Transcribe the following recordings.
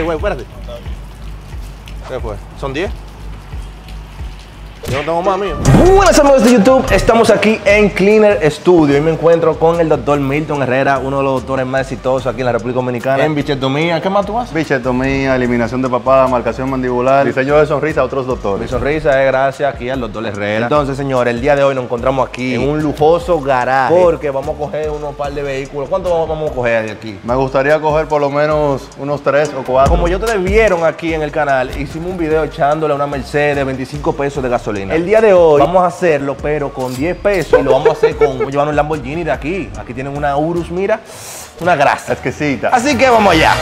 Güey, espérate. ¿Qué fue? ¿Son 10? Yo no tengo más, mío. Muy buenas, amigos de YouTube. Estamos aquí en Cleaner Studio y me encuentro con el doctor Milton Herrera, uno de los doctores más exitosos aquí en la República Dominicana. En bichectomía, ¿qué más tú haces? Bichectomía, eliminación de papada, marcación mandibular, diseño de sonrisa a otros doctores. Mi sonrisa es gracias aquí al doctor Herrera. Entonces, señores, el día de hoy nos encontramos aquí en un lujoso garaje porque vamos a coger unos par de vehículos. ¿Cuántos vamos a coger de aquí? Me gustaría coger por lo menos unos 3 o 4. Como yo te vieron aquí en el canal, hicimos un video echándole a una Mercedes, 25 pesos de gasolina. El día de hoy vamos a hacerlo, pero con 10 pesos y lo vamos a hacer con llevando un Lamborghini de aquí. Aquí tienen una Urus, mira, una grasa exquisita. Así que vamos allá.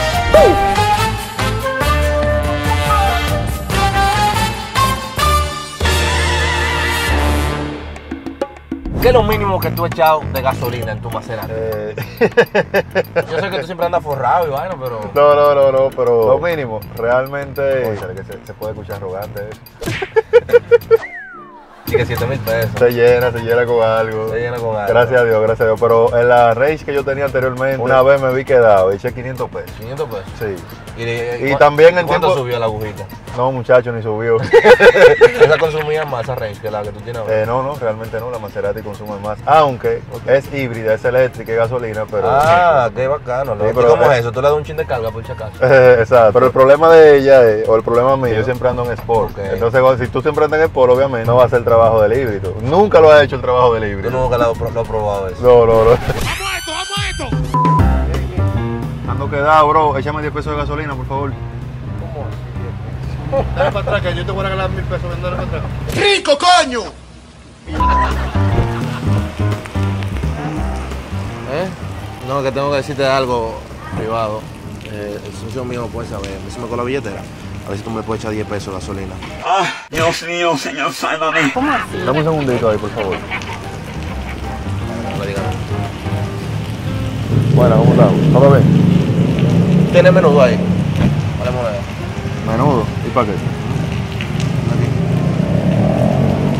¿Qué es lo mínimo que tú has echado de gasolina en tu Maserati? Yo sé que tú siempre andas forrado y vaina, pero... No, pero... Lo mínimo, realmente... Oye, que se puede escuchar arrogante eso. Que 7,000 pesos. Se llena con algo. Se llena con algo. Gracias a Dios. Pero en la Rage que yo tenía anteriormente, una vez me vi quedado, eché 500 pesos. 500 pesos. Sí. Y también en tiempo... ¿Cuánto subió la agujita? No, muchacho, ni subió. ¿Esa consumía más a Rage que la que tú tienes ahora? No, realmente no. La Maserati consume más. Aunque es híbrida, es eléctrica y gasolina, pero... Ah, qué bacano. Sí, pero ¿cómo es eso? Tú le das un chin de carga por si acaso. Exacto. Pero el problema de ella, o el problema mío, yo siempre ando en Sport. Okay. Entonces, si tú siempre andas en Sport, obviamente no va a ser el trabajo del híbrido. Nunca lo has hecho el trabajo del híbrido. Tú nunca lo has probado eso. No. ¡Vamos a esto! Ando quedado, bro. Échame 10 pesos de gasolina, por favor. ¿Cómo? Dale para atrás, que yo te voy a regalar 1000 pesos. Ven, dale para atrás. ¡Rico, coño! No, que tengo que decirte algo privado. El socio mío puede saber. Me suma con la billetera. A ver si tú me puedes echar 10 pesos de gasolina. ¡Ah! Dios mío, señor, sálvame. ¿Cómo así? Dame un segundito ahí, por favor. Bueno, ¿cómo está? Vamos a ver. ¿Tienes menudo ahí? Vale, moneda. ¿Menudo? ¿Y para qué?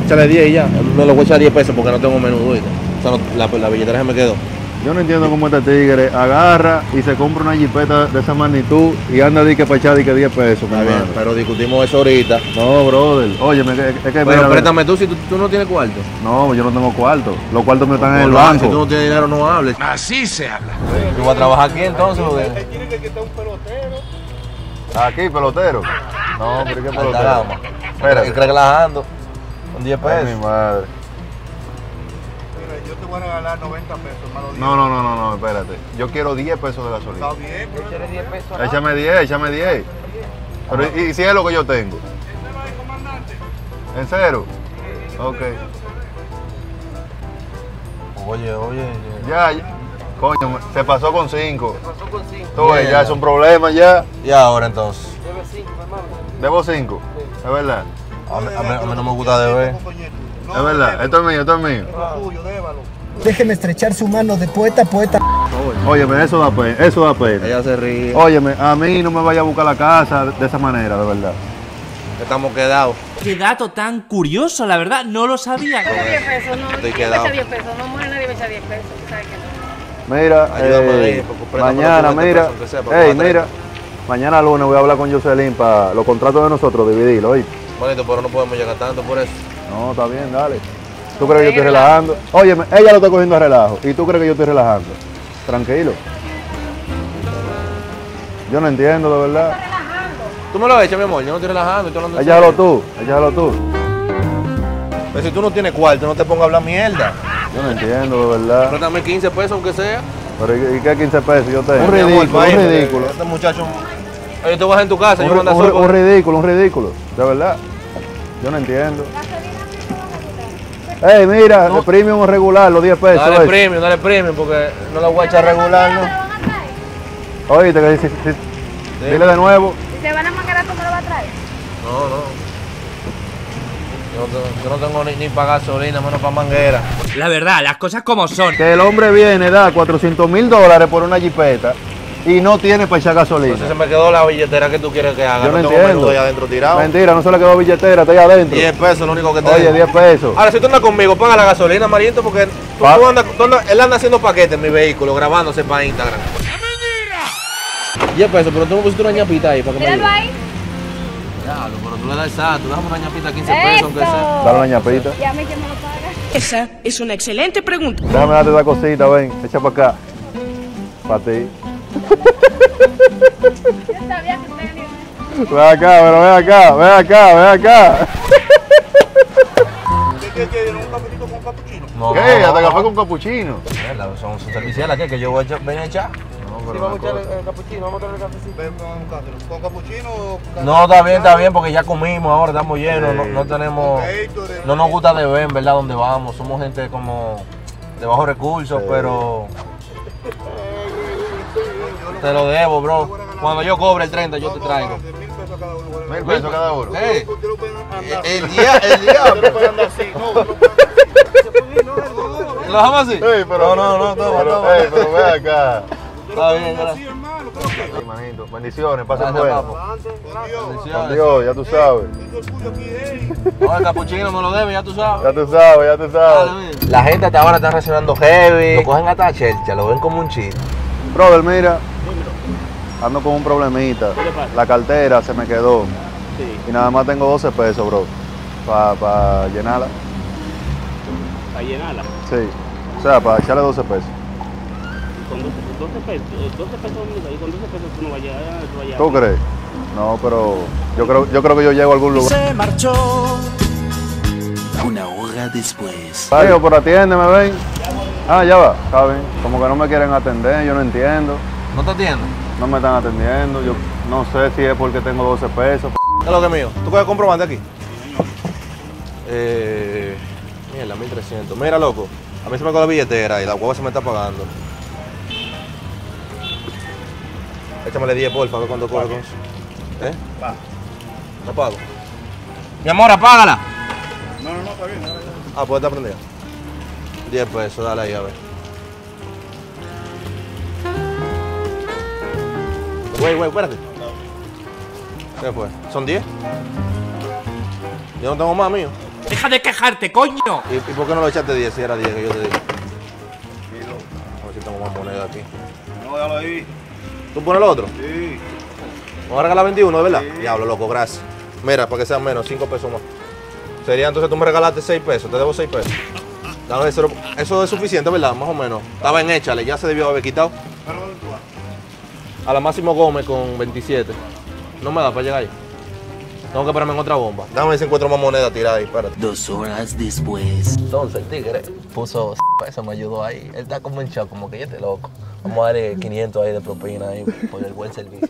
Aquí. Échale 10 y ya. Me lo voy a echar 10 pesos porque no tengo menudo. O sea, la billetera se me quedó. Yo no entiendo cómo este tigre agarra y se compra una jipeta de esa magnitud y anda de que para echar de que 10 pesos. Está bien, pero discutimos eso ahorita. No, brother. Oye, es que pero préstame tú si tú no tienes cuarto. No, yo no tengo cuarto. Los cuartos me están en el banco. Si tú no tienes dinero, no hables. Así se habla. Sí. ¿Tú vas a trabajar aquí entonces? Aquí tiene que estar un pelotero. ¿Aquí, pelotero? No, pero ¿qué pelotero? Espera, que relajando con 10 pesos. Ay, mi madre. Yo te voy a regalar 90 pesos, hermano. No, espérate. Yo quiero 10 pesos de gasolina. Está bien, pero échale 10 pesos. Échame 10. Pero, ¿y si es lo que yo tengo? ¿En cero ahí, comandante? ¿En cero? Ok. Oye. Ya. Coño, se pasó con 5. Se pasó con 5. Entonces, ya es un problema ya. ¿Y ahora entonces? Debe 5, hermano. ¿Debo 5? Sí. Es verdad. A mí no me gusta deber. Es verdad, esto es mío. Déjeme estrechar su mano de poeta. Óyeme, eso da pena. Ella se ríe. Óyeme, a mí no me vaya a buscar la casa de esa manera, de verdad. Estamos quedados. Qué dato tan curioso, la verdad, no lo sabía. No, estoy quedado. No, mujer, nadie me echa 10 pesos, ¿sabes qué? Mira, mañana, mañana lunes voy a hablar con Jocelyn para los contratos de nosotros, dividirlo, ¿oí? Bonito, pero no podemos llegar tanto por eso. No, está bien, dale. ¿Tú crees que yo estoy relajando? Oye, ella lo está cogiendo a relajo. ¿Y tú crees que yo estoy relajando? Tranquilo. Yo no entiendo, de verdad. Tú me lo echas, mi amor. Yo no estoy relajando. Estoy hablando. Échalo tú. Pero si tú no tienes cuarto, no te pongas a hablar mierda. Yo no entiendo, de verdad. Pero dame 15 pesos, aunque sea. Pero ¿y qué 15 pesos yo tengo? Un ridículo. Este muchacho... Oye, tú vas en tu casa. Un ridículo. De verdad. Yo no entiendo. Ey, mira, no. El premium regular, los 10 pesos. Dale premium, porque no la voy a echar regular, ¿no? Oíste, que sí. Dile de nuevo. ¿Y te van a mangar como lo va a traer? No. Yo no tengo ni para gasolina, menos para manguera. La verdad, las cosas como son. Que el hombre viene, da $400,000 por una jipeta y no tiene para echar gasolina. Entonces se me quedó la billetera que tú quieres que haga. Yo no entiendo. Estoy adentro tirado. Mentira, no se le quedó billetera, estoy adentro. 10 pesos, lo único que te. Oye, 10 pesos. Ahora, si tú andas conmigo, paga la gasolina, Mariento, porque tú andas, él anda haciendo paquetes en mi vehículo, grabándose para Instagram. ¡Mentira! 10 pesos, pero tú me pusiste una ñapita ahí para que me ayude. Ahí. Ya, pero tú le das esa, tú dame una ñapita a 15 pesos, aunque sea. Dale una ñapita. Ya me quemé lo paga. Esa es una excelente pregunta. Déjame darte esa cosita, ven, echa para acá. Para ti. Yo sabía que usted venía. Ven acá, pero ven acá, ven acá, ven acá. ¿Qué? ¿Un cafecito con un capuchino? No, ¿qué? ¿Hasta café con capuchino? Son servicielas, ¿qué? ¿Que yo voy a venir a echar? Sí, vamos a echar el capuchino, vamos a traer el cafecito. Ven con capuchino o con... No, está bien, porque ya comimos ahora, estamos llenos, no tenemos... No nos gusta de ver, en verdad, dónde vamos. Somos gente como de bajos recursos, pero... Te lo debo, bro. Cuando yo cobre el 30, yo te traigo. 1,000 pesos cada uno. El diablo. No pueden andar así. ¿Lo dejamos así? Sí, pero no. Pero ve acá. Está bien, gracias. Sí, manito. Bendiciones, pasen buenas. Con Dios, ya tú sabes. Ahora el capuchino me lo debe, ya tú sabes. Ya tú sabes. La gente hasta ahora está reaccionando heavy. Lo cogen hasta a Chelcha, lo ven como un chiste. Brother, mira. Ando con un problemita, la cartera se me quedó, sí. Y nada más tengo 12 pesos, bro, para llenarla. ¿Para llenarla? Sí, o sea, para echarle 12 pesos. ¿Y con 12 pesos, y con 12 pesos tú no vas a llegar? ¿Tú crees? No, pero yo creo que yo llego a algún lugar. Se marchó una hora después. Mario, pero atiéndeme, ven. Ah, ya va, está bien. Como que no me quieren atender, yo no entiendo. ¿No te atienden? No me están atendiendo, yo no sé si es porque tengo 12 pesos. ¿Qué es lo que es mío? ¿Tú coges comprobante aquí? Mira, 1,300. Mira, loco, a mí se me cae la billetera y la guagua se me está pagando. Échamele 10, porfa, a ver cuánto coge con eso. ¿Eh? Va. ¿No pago? Mi amor, apágala. No, está bien. Ah, pues está prendida. 10 pesos, dale ahí, a ver. Güey, espérate. ¿Qué fue? ¿Son 10? Yo no tengo más, mío. ¡Deja de quejarte, coño! ¿Y por qué no lo echaste 10 si era 10 que yo te dije? A ver si tengo más monedas aquí. No, ya lo vi. ¿Tú pones el otro? Sí. ¿Me vas a regalar 21, de verdad? Sí. Diablo, loco, gracias. Mira, para que sean menos, 5 pesos más. Sería entonces tú me regalaste 6 pesos, te debo 6 pesos. Dale, eso es suficiente, ¿verdad? Más o menos. Estaba en échale, ya se debió haber quitado. A la Máximo Gómez con 27. No me da para llegar ahí. Tengo que esperarme en otra bomba. Déjame ver si encuentro más moneda tirada ahí, espérate. 2 horas después. Entonces el tigre puso pesos, me ayudó ahí. Él está como en shock, como que yo te loco. Vamos a darle 500 ahí de propina ahí por el buen servicio.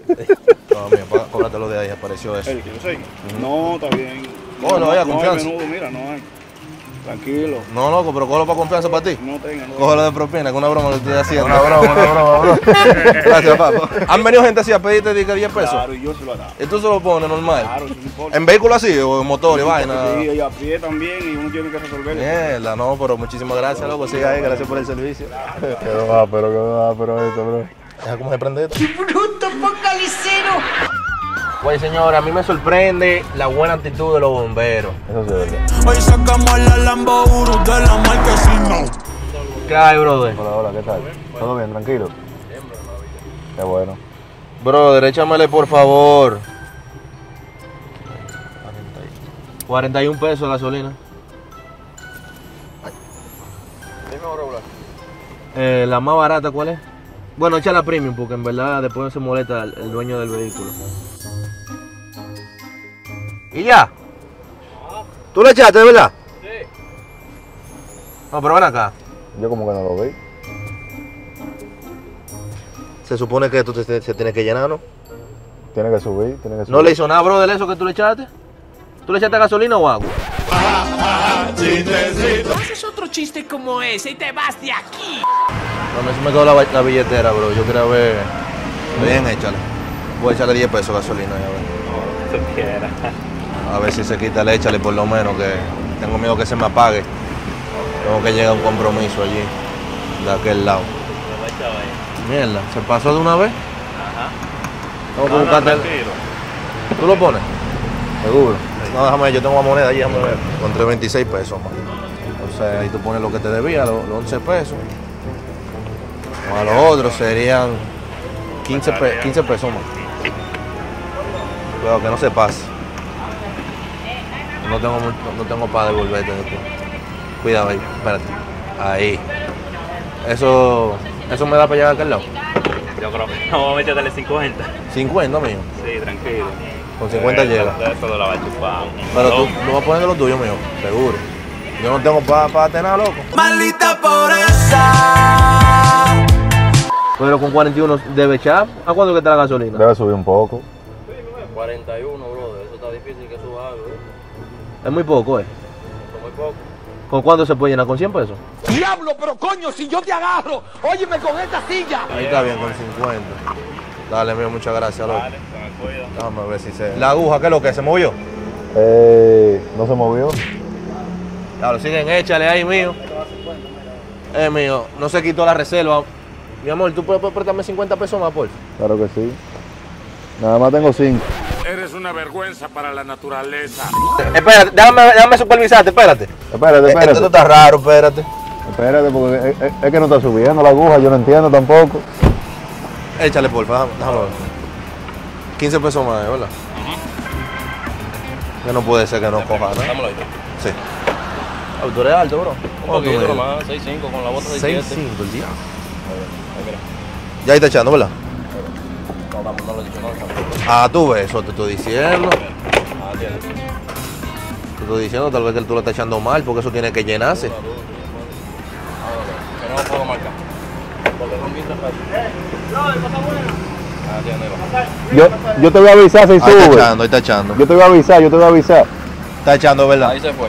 No, mira, cóbratelo de ahí, apareció eso. ¿El que yo sé? No, está bien. No, no hay confianza. No hay menudo, mira, no hay. Tranquilo. No, loco, pero cógelo para confianza para ti. No tengo, no. Cógelo de propina, que una broma que estoy haciendo. Una broma. Gracias, papá. ¿Han venido gente así a pedirte 10 pesos? Claro, y yo se lo hago. ¿Y tú se lo pones normal? Claro, no importa. ¿En vehículo así o en motor y vaina? Sí, y a pie también, y uno tiene que resolverlo. Mierda, no, pero muchísimas gracias, loco. Sigue ahí, gracias por el servicio. Claro. Pero eso, bro. Deja como se prende esto. ¡Qué bruto, focalicero! Güey, señora, a mí me sorprende la buena actitud de los bomberos. Eso sí es verdad. Hoy sacamos la Lamborghini Urus de la marca Cleaner. ¿Qué hay, brother? Hola, ¿qué tal? ¿Todo bien? ¿Tranquilo? Bien, bro. Qué bueno. Brother, échamele, por favor. 41 pesos de gasolina. Dime ahora, Blas. La más barata, ¿cuál es? Bueno, echa la premium, porque en verdad después se molesta el dueño del vehículo. ¿Y ya? No. ¿Tú la echaste, de verdad? Sí. No, pero ven acá. Yo como que no lo vi. Se supone que esto se tiene que llenar, ¿no? Tiene que subir, tiene que subir. ¿No le hizo nada, brother, eso que tú le echaste? ¿Tú le echaste gasolina o agua? No haces otro chiste como ese y te vas de aquí. No, eso me quedó la billetera, bro. Yo quería ver... Bien, échale. Voy a echarle 10 pesos gasolina, ya ven. A ver si se quita, le échale por lo menos, que tengo miedo que se me apague. Tengo que llegar a un compromiso allí, de aquel lado. Mierda, ¿se pasó de una vez? Ajá. Tengo que buscarte. ¿Tú lo pones? Seguro. No, déjame ver, yo tengo una moneda allí, déjame ver. Encontré 26 pesos, man. Entonces ahí tú pones lo que te debía, los 11 pesos. A los otros serían 15 pesos más. Cuidado que no se pase. No tengo para devolverte después. Cuidado ahí, espérate. Ahí. Eso me da para llegar a aquel lado. Yo creo que no, vamos a meterle 50. ¿50, mijo? Sí, tranquilo. Con 50 llega. Eso la va a chupar. Pero tú no vas a poner de lo tuyo, mijo. Seguro. Yo no tengo para tener, loco. Maldita pobreza. Pero con 41 debe echar. ¿A cuánto que está la gasolina? Debe subir un poco. 41, brother. Eso está difícil que suba algo. Es muy poco, ¿eh? Es muy poco. ¿Con cuánto se puede llenar? ¿Con 100 pesos? ¡Diablo, pero coño! Si yo te agarro, óyeme con esta silla. Ahí está bien, con 50. Dale, mío, muchas gracias, loco. Dale, me cuido. Déjame ver si se... ¿La aguja qué es lo que? ¿Se movió? No se movió. Claro, siguen, échale ahí, mío. Mío, no se quitó la reserva. Mi amor, ¿tú puedes prestarme 50 pesos más, por favor? Claro que sí. Nada más tengo 5. Eres una vergüenza para la naturaleza. Espérate, déjame supervisarte, espérate. Espérate. Esto está raro, espérate. Espérate, porque es que no está subiendo la aguja, yo no entiendo tampoco. Échale, por favor, déjame ver. 15 pesos más, ¿verdad? Uh-huh. Que no puede ser que no coja, ¿no? Dámoslo ahí. Sí. Tú eres alto, bro. Un poquito nomás, 6'5", con la bota de 7. 6'5", el día. Ya ahí está echando, ¿verdad? Ah, tú ves, eso te estoy diciendo. Te estoy diciendo, tal vez que tú lo estás echando mal, porque eso tiene que llenarse. Que no puedo marcar. Yo te voy a avisar si sube. Ahí está echando. Yo te voy a avisar. Está echando, ¿verdad? Ahí se fue.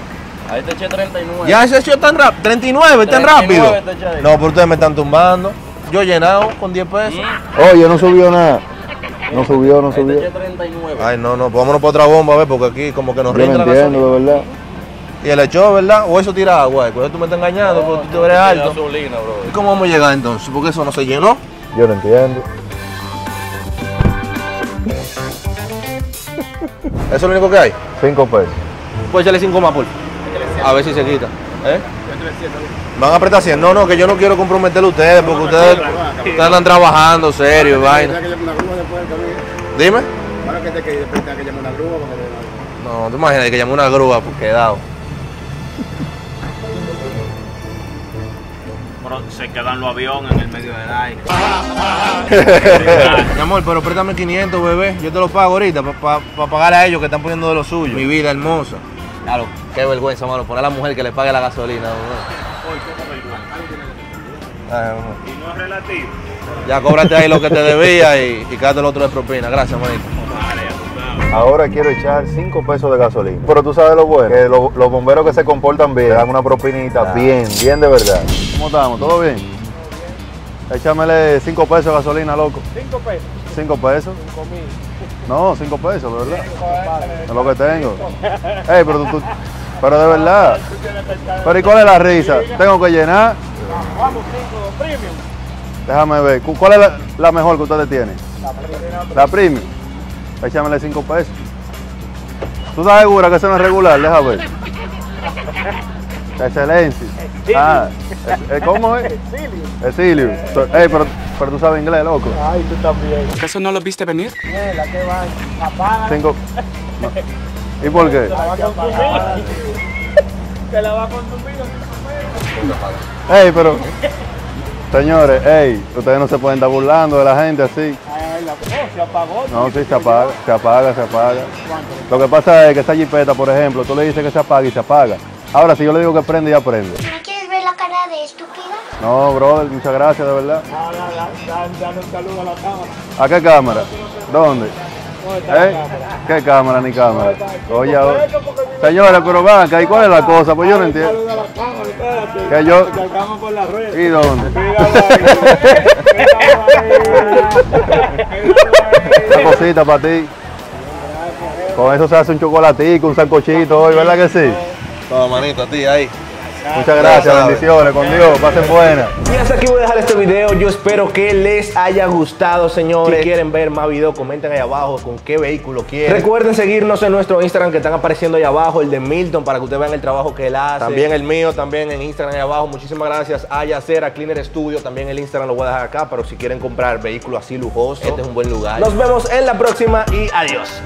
Ahí te eché 39. Ya se echó tan rápido. 39, tan rápido. No, pero ustedes me están tumbando. Yo llenado con 10 pesos. Oye, no subió nada. No subió. Ahí te eché 39. Ay, no. Vámonos para otra bomba, a ver, porque aquí como que nos rinde la gasolina. Yo no entiendo, de verdad. Y el echó, ¿verdad? O eso tira agua. Tú me estás engañando, no, porque tú te eres alto. Gasolina, bro. ¿Y cómo vamos a llegar entonces? Porque eso no se llenó. Yo no entiendo. ¿Eso es lo único que hay? 5 pesos. Pues échale 5 más, por favor. A ver si se quita. ¿Eh? ¿Van a apretar 100? No, que yo no quiero comprometerlo a ustedes, porque ustedes están trabajando serio y vaina. Dime. No, tú imaginas que llamó una grúa por quedado. Se quedan los aviones en el medio del aire. Mi amor, pero préstame 500, bebé. Yo te lo pago ahorita para pagar a ellos que están poniendo de lo suyo. Mi vida hermosa. Claro, qué vergüenza, mano, poner a la mujer que le pague la gasolina. Y no es relativo. Ya cóbrate ahí lo que te debía y quédate el otro de propina. Gracias, manito. Ahora quiero echar 5 pesos de gasolina. Pero tú sabes lo bueno, que los bomberos que se comportan bien, dan una propinita bien de verdad. ¿Cómo estamos? ¿Todo bien? Échamele 5 pesos de gasolina, loco. ¿5 pesos? 5 pesos. 5.000. No, 5 pesos, de verdad. Es lo que tengo. Ey, pero de verdad. Pero ¿y cuál es la risa? Tengo que llenar. Vamos, 5 premium. Déjame ver. ¿Cuál es la mejor que ustedes tienen? La premium. Échamele 5 pesos. ¿Tú estás segura que eso no es regular? Déjame ver. Excelencia. Ah, ¿cómo es? Exilio. Ey, pero tú sabes inglés, loco. Ay, tú también. ¿Acaso no lo viste venir? La que va. Apaga. ¿Y por qué? Te la va a consumir. Ey, pero... Señores, ustedes no se pueden estar burlando de la gente así. Se apagó. No, sí, se apaga. Lo que pasa es que esa jipeta, por ejemplo, tú le dices que se apaga y se apaga. Ahora, si yo le digo que prende, ya prende. ¿No quieres ver la cara de estúpida? No, brother, muchas gracias, de verdad. Dale un saludo a la cámara. ¿A qué cámara? ¿Dónde? ¿Qué cámara ni cámara? Oye, señores, pero van acá, ¿y cuál es la cosa? Pues yo no entiendo. Saludo a la cámara, espérate. Que yo... Cargamos por la red. ¿Y dónde? Una cosita para ti. Con eso se hace un chocolatico, un sancochito hoy, ¿verdad que sí? Manito, a ti, ahí. Muchas gracias, bendiciones, con Dios, pasen buenas. Y hasta aquí voy a dejar este video, yo espero que les haya gustado, señores. Si quieren ver más videos, comenten ahí abajo con qué vehículo quieren. Recuerden seguirnos en nuestro Instagram que están apareciendo ahí abajo, el de Milton, para que ustedes vean el trabajo que él hace. También el mío, también en Instagram ahí abajo. Muchísimas gracias a Yacer, a Cleaner Studio, también el Instagram lo voy a dejar acá, pero si quieren comprar vehículos así lujosos, este es un buen lugar. Nos vemos en la próxima y adiós.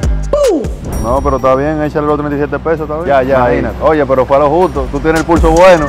¡Pum! No, pero está bien, échale los 37 pesos, está bien. Ya, imagínate. Oye, pero fue lo justo, tú tienes el pulso bueno.